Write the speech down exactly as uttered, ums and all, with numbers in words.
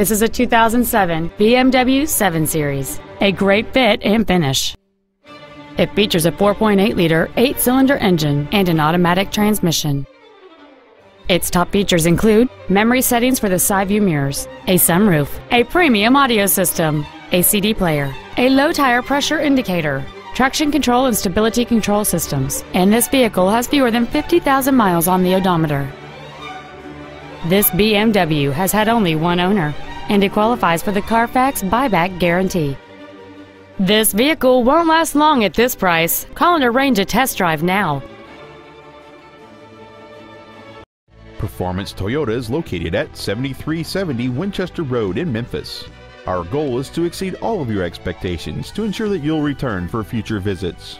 This is a two thousand seven B M W seven series, a great fit and finish. It features a four point eight liter eight cylinder engine and an automatic transmission. Its top features include memory settings for the side view mirrors, a sunroof, a premium audio system, a C D player, a low tire pressure indicator, traction control and stability control systems, and this vehicle has fewer than fifty thousand miles on the odometer. This B M W has had only one owner, and it qualifies for the Carfax buyback guarantee. This vehicle won't last long at this price. Call and arrange a test drive now. Performance Toyota is located at seventy-three seventy Winchester Road in Memphis. Our goal is to exceed all of your expectations to ensure that you'll return for future visits.